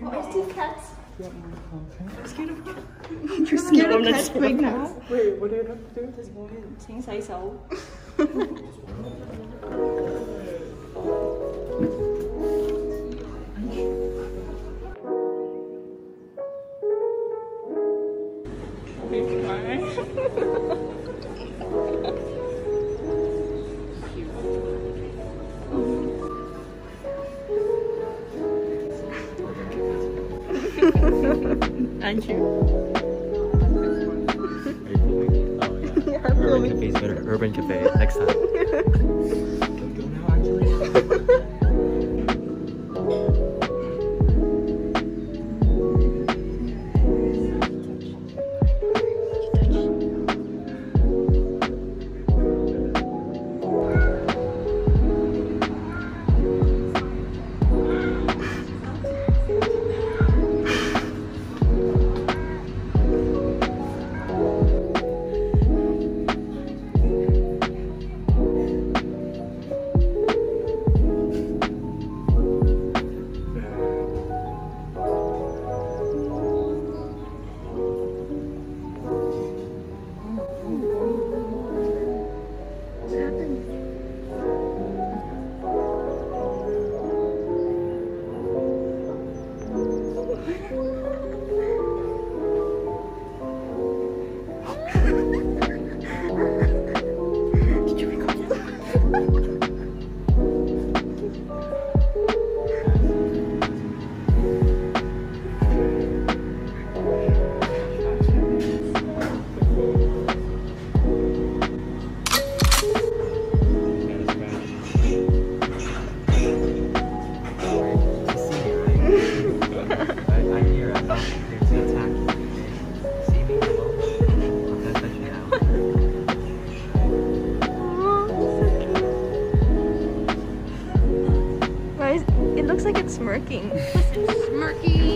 What is these cats? Yeah, I'm scared of cats. You're scared of cats right now? Wait, what do you have to do? Just move in. Sing say so. Aren't you? Oh, yeah. Yeah, Urban Cafe is better. Urban Cafe, next time. Go now, smirking. Smirking.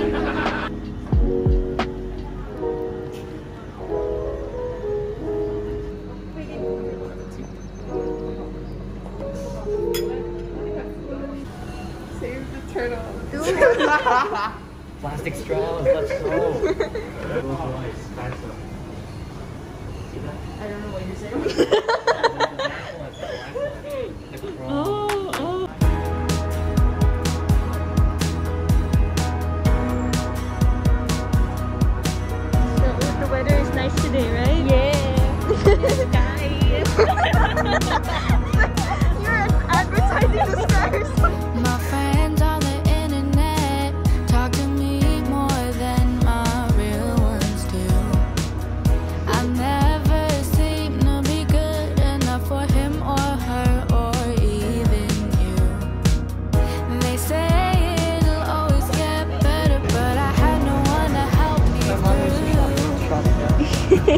Save the turtle. Do it. Plastic straws, let's go. I don't know what you're saying.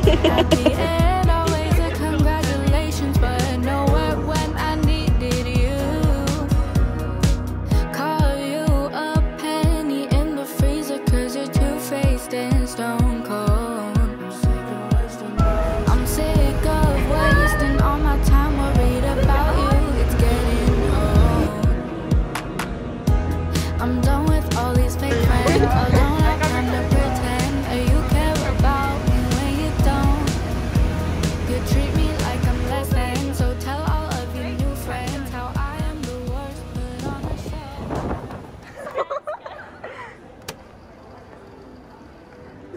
At the end, always a congratulations, but nowhere when I needed you. Call you a penny in the freezer, cause you're two-faced and stone cold. I'm sick of wasting all my time worried about you, it's getting old. I'm done with all these fake friends, I don't have time to pretend. Are you care about me? Treat me like I'm less than, so tell all of your new friends how I am the worst, but on the show.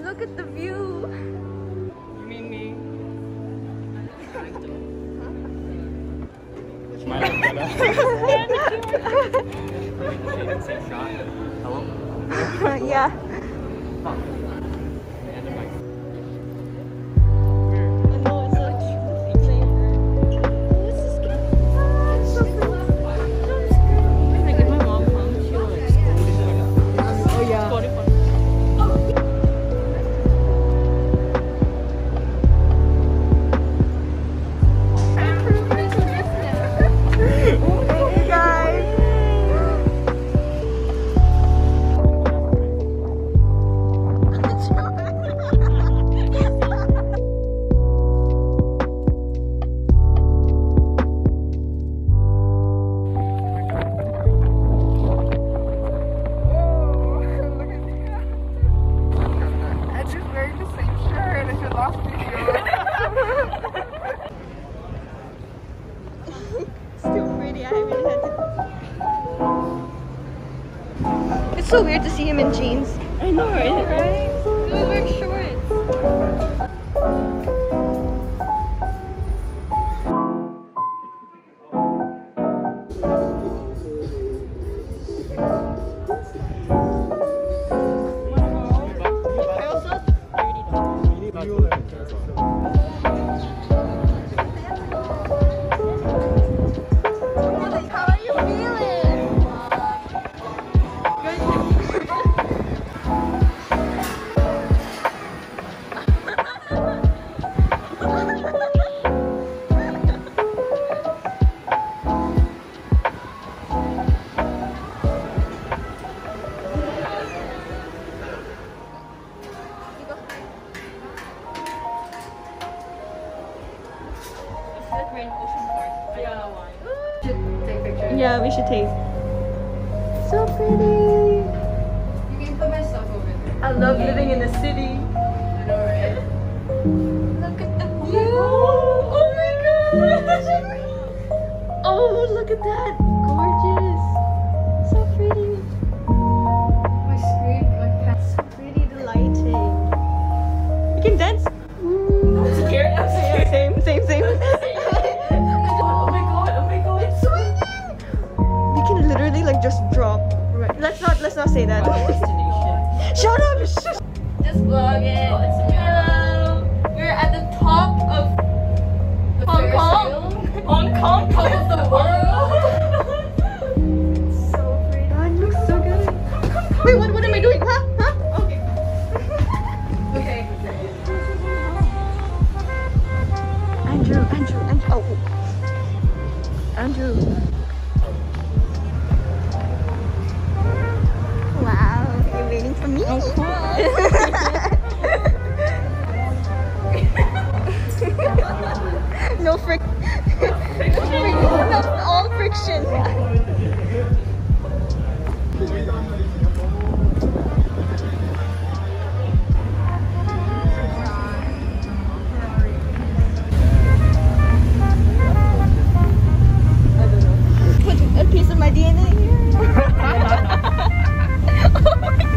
Look at the view. You mean me? It's my Hello? Yeah. so weird to see him in jeans. I know, right? He was wearing shorts. Yeah, we should take. So pretty. You can put my stuff over there. I love living in the city. I know, right? Look at the view. Oh my god. Oh, look at that. Gorgeous. So pretty. My screen, my pants. So pretty, the lighting. You can dance. Ooh. I'm scared. I'm scared. Same. Like just drop. Right. Let's not say that. Shut up! Just vlog it. Hello. We're at the top of the Hong Kong. Hong Kong, top of the world. It's so pretty. Oh, it looks so good. Come. Wait, what am I doing? Huh? Okay. Andrew. Oh. Andrew. Me. Oh, cool. No friction. All friction. Put a piece of my DNA here. Oh my god!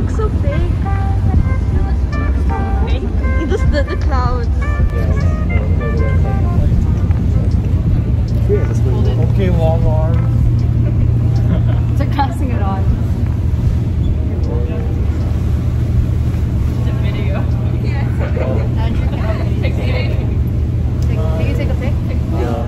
Looks so fake. It was the clouds. Okay, long arms. They're casting it on. It's a video. Yeah. Can you take a pic? Yeah.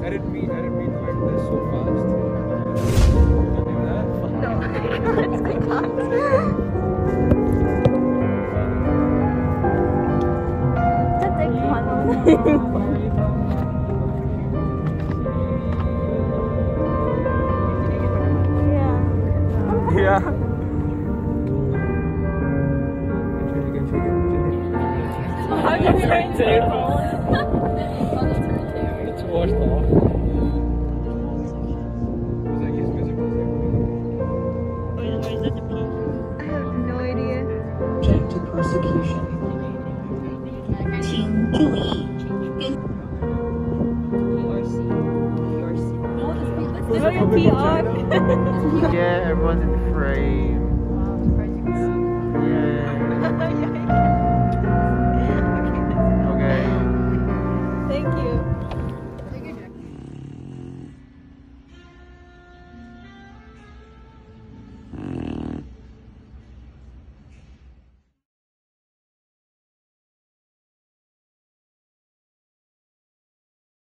I didn't mean like this so fast. No, it's good. It's washed off. I have no idea. Subject to persecution. Team Dewey. Yeah, everyone's in frame.